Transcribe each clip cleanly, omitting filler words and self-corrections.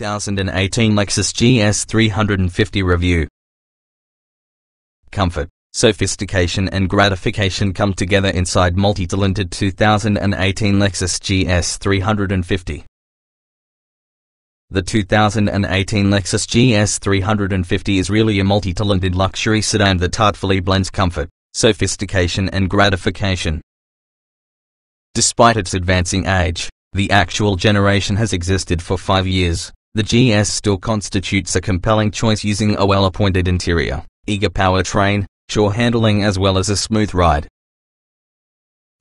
2018 Lexus GS 350 review. Comfort, sophistication and gratification come together inside multi-talented 2018 Lexus GS 350. The 2018 Lexus GS 350 is really a multi-talented luxury sedan that artfully blends comfort, sophistication and gratification. Despite its advancing age, the actual generation has existed for 5 years, the GS still constitutes a compelling choice using a well-appointed interior, eager powertrain, sure handling as well as a smooth ride.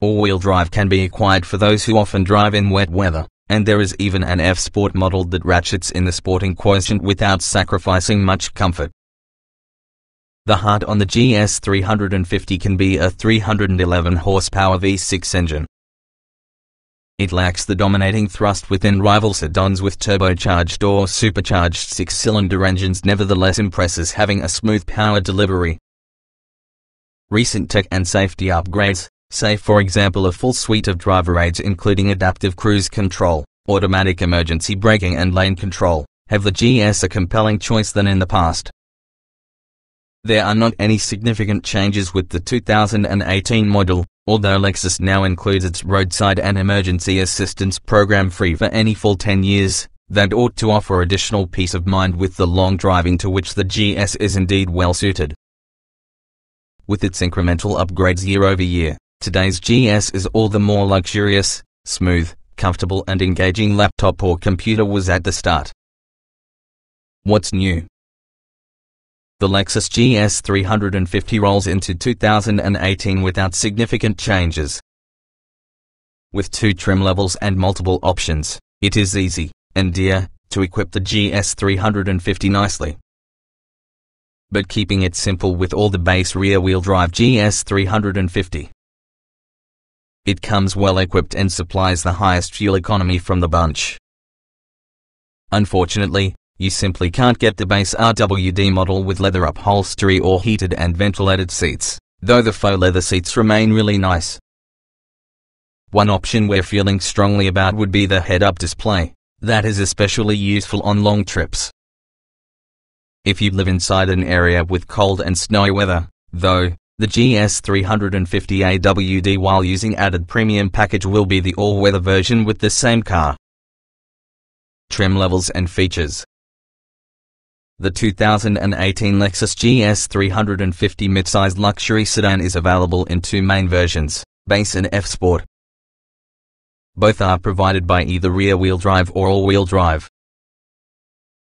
All-wheel drive can be acquired for those who often drive in wet weather, and there is even an F-Sport model that ratchets in the sporting quotient without sacrificing much comfort. The heart on the GS 350 can be a 311 horsepower V6 engine. It lacks the dominating thrust within rival sedans with turbocharged or supercharged six-cylinder engines, nevertheless impresses having a smooth power delivery. Recent tech and safety upgrades, say for example a full suite of driver aids including adaptive cruise control, automatic emergency braking and lane control, have the GS a compelling choice than in the past. There are not any significant changes with the 2018 model, although Lexus now includes its roadside and emergency assistance program free for any full 10 years, that ought to offer additional peace of mind with the long driving to which the GS is indeed well suited. With its incremental upgrades year over year, today's GS is all the more luxurious, smooth, comfortable and engaging laptop or computer was at the start. What's new? The Lexus GS 350 rolls into 2018 without significant changes. With 2 trim levels and multiple options, it is easy, and dear, to equip the GS 350 nicely. But keeping it simple with all the base rear-wheel drive GS 350. It comes well equipped and supplies the highest fuel economy from the bunch. Unfortunately, you simply can't get the base RWD model with leather upholstery or heated and ventilated seats, though the faux leather seats remain really nice. One option we're feeling strongly about would be the head-up display, that is especially useful on long trips. If you live inside an area with cold and snowy weather, though, the GS 350 AWD while using added premium package will be the all-weather version with the same car. Trim levels and features. The 2018 Lexus GS 350 midsize luxury sedan is available in 2 main versions, Base and F-Sport. Both are provided by either rear-wheel drive or all-wheel drive.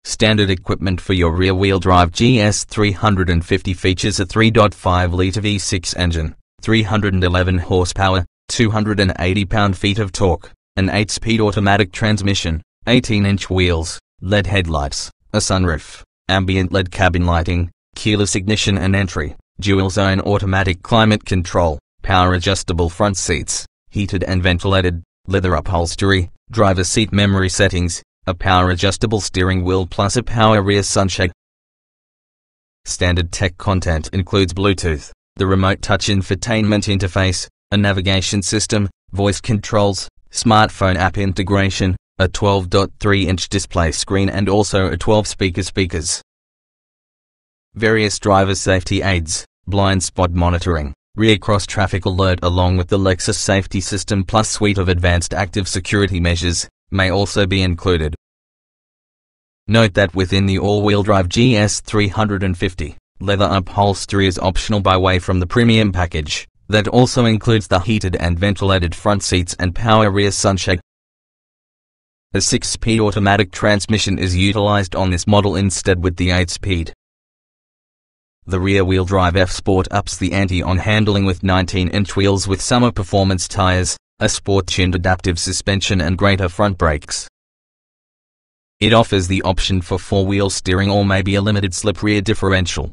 Standard equipment for your rear-wheel drive GS 350 features a 3.5-litre V6 engine, 311 horsepower, 280 pound-feet of torque, an 8-speed automatic transmission, 18-inch wheels, LED headlights, a sunroof, ambient LED cabin lighting, keyless ignition and entry, dual-zone automatic climate control, power-adjustable front seats, heated and ventilated, leather upholstery, driver seat memory settings, a power-adjustable steering wheel plus a power rear sunshade. Standard tech content includes Bluetooth, the remote touch infotainment interface, a navigation system, voice controls, smartphone app integration, a 12.3-inch display screen and also a 12-speaker speakers. Various driver safety aids, blind spot monitoring, rear cross-traffic alert along with the Lexus Safety System Plus suite of advanced active security measures, may also be included. Note that within the all-wheel drive GS 350, leather upholstery is optional by way from the premium package, that also includes the heated and ventilated front seats and power rear sunshade. A 6-speed automatic transmission is utilized on this model instead with the 8-speed. The rear-wheel drive F-Sport ups the ante on handling with 19-inch wheels with summer performance tires, a sport-tuned adaptive suspension and greater front brakes. It offers the option for 4-wheel steering or maybe a limited slip rear differential.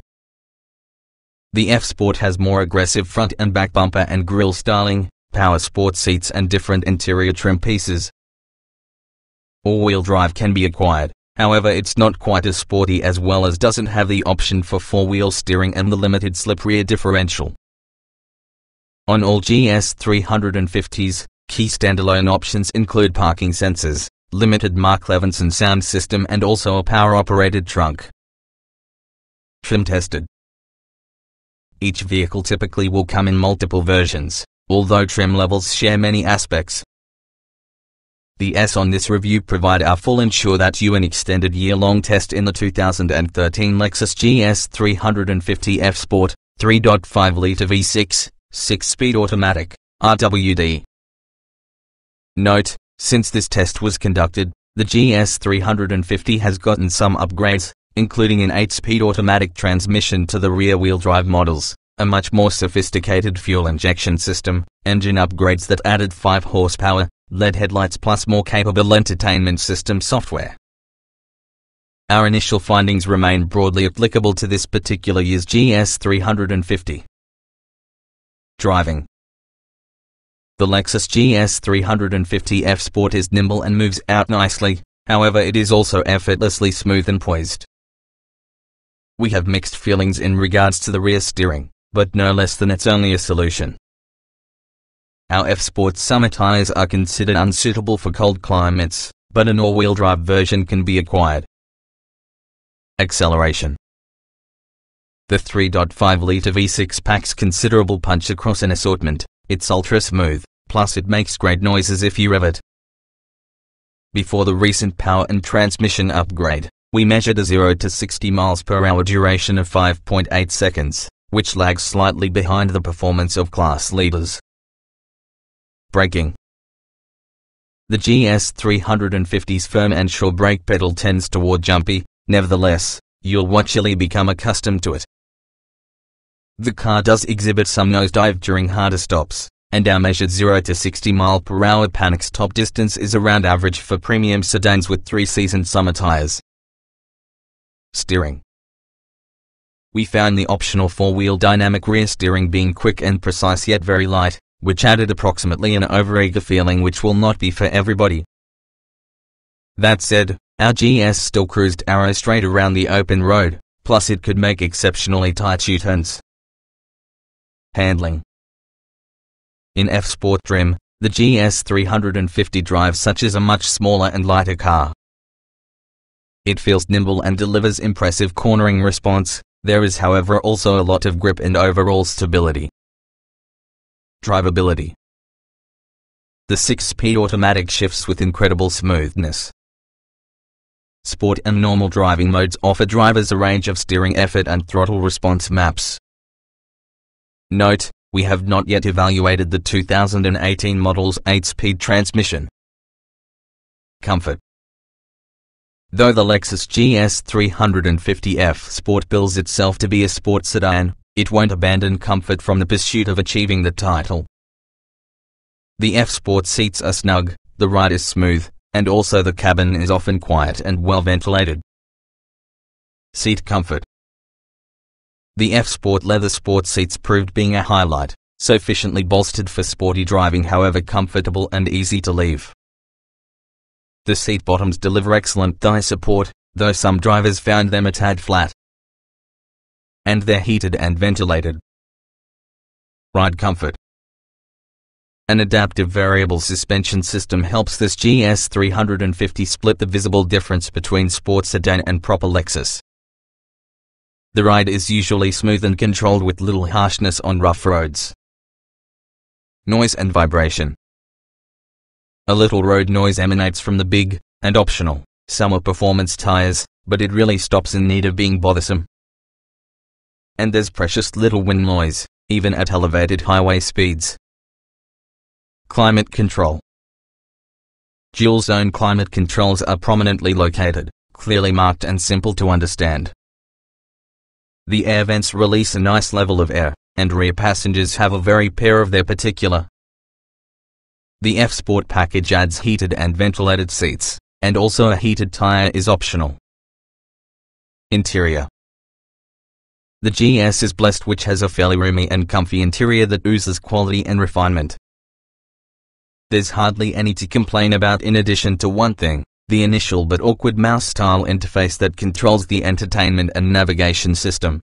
The F-Sport has more aggressive front and back bumper and grille styling, power sport seats and different interior trim pieces. All-wheel drive can be acquired, however it's not quite as sporty as well as doesn't have the option for 4-wheel steering and the limited slip rear differential. On all GS 350s, key standalone options include parking sensors, limited Mark Levinson sound system, and also a power-operated trunk. Trim tested. Each vehicle typically will come in multiple versions, although trim levels share many aspects. The S on this review provide our full ensure that you an extended year-long test in the 2013 Lexus GS 350 F Sport, 3.5-litre V6, 6-speed automatic, RWD. Note, since this test was conducted, the GS 350 has gotten some upgrades, including an 8-speed automatic transmission to the rear-wheel drive models, a much more sophisticated fuel injection system, engine upgrades that added 5 horsepower, LED headlights plus more capable entertainment system software. Our initial findings remain broadly applicable to this particular year's GS 350. Driving. The Lexus GS 350 F Sport is nimble and moves out nicely, however it is also effortlessly smooth and poised. We have mixed feelings in regards to the rear steering, but no less than it's only a solution. Our F-Sport summer tires are considered unsuitable for cold climates, but an all-wheel drive version can be acquired. Acceleration. The 3.5-litre V6 packs considerable punch across an assortment, it's ultra-smooth, plus it makes great noises if you rev it. Before the recent power and transmission upgrade, we measured a 0 to 60 mph duration of 5.8 seconds, which lags slightly behind the performance of class leaders. Braking. The GS 350's firm and sure brake pedal tends toward jumpy, nevertheless, you'll watchily become accustomed to it. The car does exhibit some nosedive during harder stops, and our measured 0 to 60 mph panic stop distance is around average for premium sedans with 3-season summer tires. Steering. We found the optional 4-wheel dynamic rear steering being quick and precise yet very light, which added approximately an overeager feeling which will not be for everybody. That said, our GS still cruised arrow straight around the open road, plus it could make exceptionally tight U-turns. Handling. In F Sport trim, the GS 350 drives such as a much smaller and lighter car. It feels nimble and delivers impressive cornering response. There is however also a lot of grip and overall stability. Drivability. The 6-speed automatic shifts with incredible smoothness. Sport and normal driving modes offer drivers a range of steering effort and throttle response maps. Note, we have not yet evaluated the 2018 model's 8-speed transmission. Comfort. Though the Lexus GS 350 F Sport bills itself to be a sport sedan, it won't abandon comfort from the pursuit of achieving the title. The F Sport seats are snug, the ride is smooth, and also the cabin is often quiet and well ventilated. Seat comfort. The F Sport leather sport seats proved being a highlight, sufficiently bolstered for sporty driving, however comfortable and easy to leave. The seat bottoms deliver excellent thigh support, though some drivers found them a tad flat. And they're heated and ventilated. Ride comfort. An adaptive variable suspension system helps this GS 350 split the visible difference between sport sedan and proper Lexus. The ride is usually smooth and controlled with little harshness on rough roads. Noise and vibration. A little road noise emanates from the big, and optional, summer performance tires, but it really stops in need of being bothersome. And there's precious little wind noise, even at elevated highway speeds. Climate control. Dual zone climate controls are prominently located, clearly marked and simple to understand. The air vents release a nice level of air, and rear passengers have a very pair of their particular. The F Sport package adds heated and ventilated seats, and also a heated tire is optional. Interior. The GS is blessed, which has a fairly roomy and comfy interior that oozes quality and refinement. There's hardly any to complain about, in addition to one thing, the initial but awkward mouse-style interface that controls the entertainment and navigation system.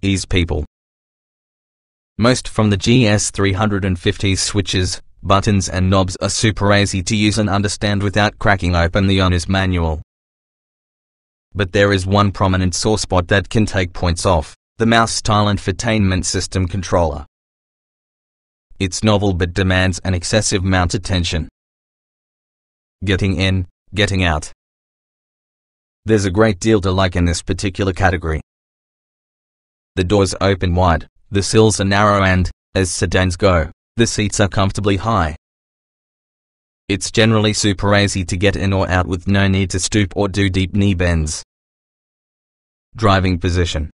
Ease people. Most from the GS 350's switches, Buttons and knobs are super easy to use and understand without cracking open the owner's manual. But there is one prominent sore spot that can take points off: the mouse style infotainment system controller. It's novel but demands an excessive amount of attention. Getting in, getting out. There's a great deal to like in this particular category. The doors open wide, the sills are narrow and, as sedans go, the seats are comfortably high. It's generally super easy to get in or out with no need to stoop or do deep knee bends. Driving position.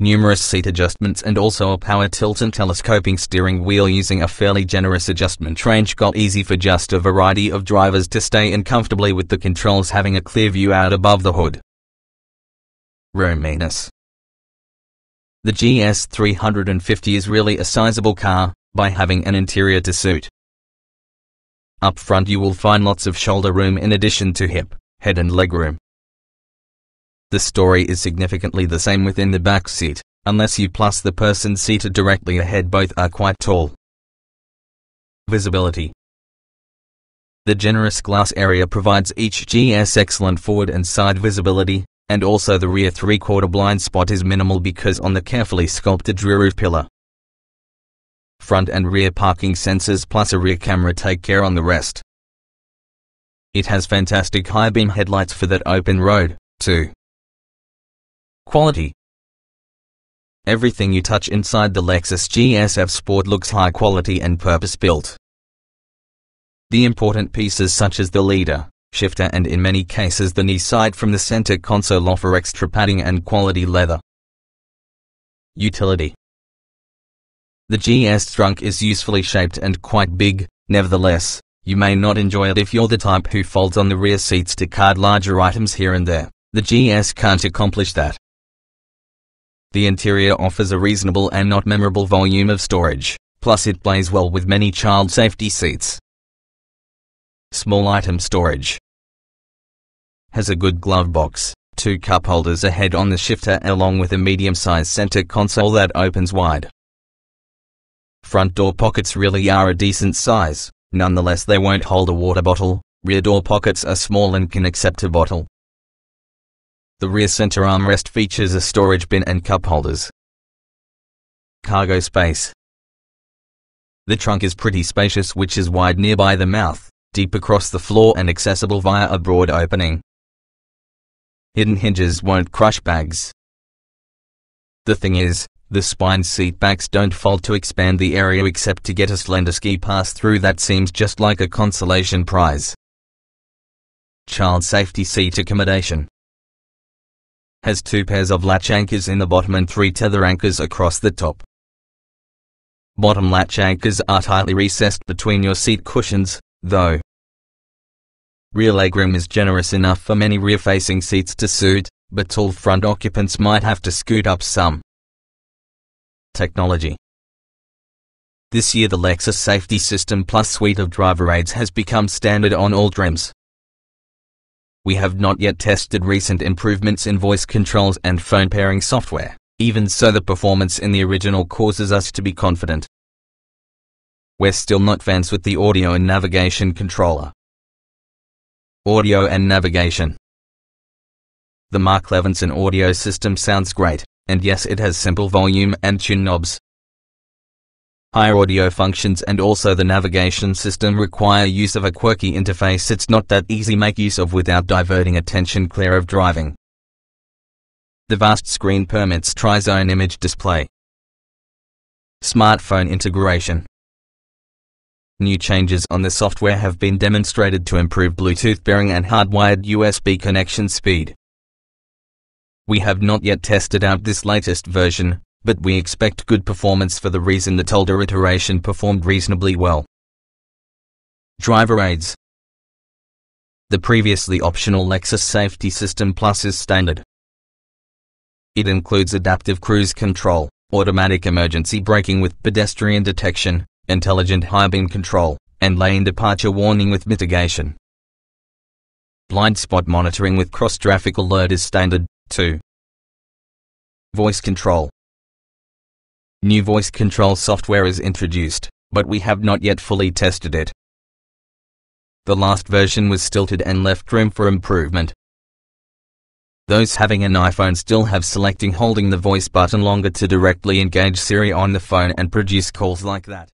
Numerous seat adjustments and also a power tilt and telescoping steering wheel using a fairly generous adjustment range got easy for just a variety of drivers to stay in comfortably with the controls having a clear view out above the hood. Roominess. The GS 350 is really a sizable car, by having an interior to suit. Up front you will find lots of shoulder room in addition to hip, head and leg room. The story is significantly the same within the back seat, unless you plus the person seated directly ahead. Both are quite tall. Visibility. The generous glass area provides each GS excellent forward and side visibility, and also the rear three-quarter blind spot is minimal because on the carefully sculpted rear roof pillar. Front and rear parking sensors plus a rear camera take care on the rest. It has fantastic high-beam headlights for that open road, too. Quality. Everything you touch inside the Lexus GS350 Sport looks high quality and purpose-built. The important pieces such as the leader, shifter and in many cases the knee side from the center console offer extra padding and quality leather. Utility. The GS trunk is usefully shaped and quite big, nevertheless, you may not enjoy it if you're the type who folds on the rear seats to cart larger items here and there. The GS can't accomplish that. The interior offers a reasonable and not memorable volume of storage, plus it plays well with many child safety seats. Small item storage. Has a good glove box, two cup holders ahead on the shifter along with a medium-sized center console that opens wide. Front door pockets really are a decent size, nonetheless they won't hold a water bottle. Rear door pockets are small and can accept a bottle. The rear center armrest features a storage bin and cup holders. Cargo space. The trunk is pretty spacious, which is wide nearby the mouth, deep across the floor and accessible via a broad opening. Hidden hinges won't crush bags. The thing is, the spine seat backs don't fold to expand the area except to get a slender ski pass through that seems just like a consolation prize. Child safety seat accommodation. Has two pairs of latch anchors in the bottom and three tether anchors across the top. Bottom latch anchors are tightly recessed between your seat cushions, though. Rear legroom is generous enough for many rear-facing seats to suit, but tall front occupants might have to scoot up some. Technology. This year the Lexus Safety System Plus suite of driver aids has become standard on all trims. We have not yet tested recent improvements in voice controls and phone pairing software, even so the performance in the original causes us to be confident. We're still not fans with the audio and navigation controller. Audio and navigation. The Mark Levinson audio system sounds great, and yes, it has simple volume and tune knobs. Higher audio functions and also the navigation system require use of a quirky interface it's not that easy make use of without diverting attention clear of driving. The vast screen permits tri-zone image display. Smartphone integration. New changes on the software have been demonstrated to improve Bluetooth bearing and hardwired USB connection speed. We have not yet tested out this latest version, but we expect good performance for the reason the older iteration performed reasonably well. Driver aids. The previously optional Lexus Safety System Plus is standard. It includes adaptive cruise control, automatic emergency braking with pedestrian detection, intelligent high-beam control, and lane departure warning with mitigation. Blind spot monitoring with cross-traffic alert is standard, too. Voice control. New voice control software is introduced, but we have not yet fully tested it. The last version was stilted and left room for improvement. Those having an iPhone still have selecting holding the voice button longer to directly engage Siri on the phone and produce calls like that.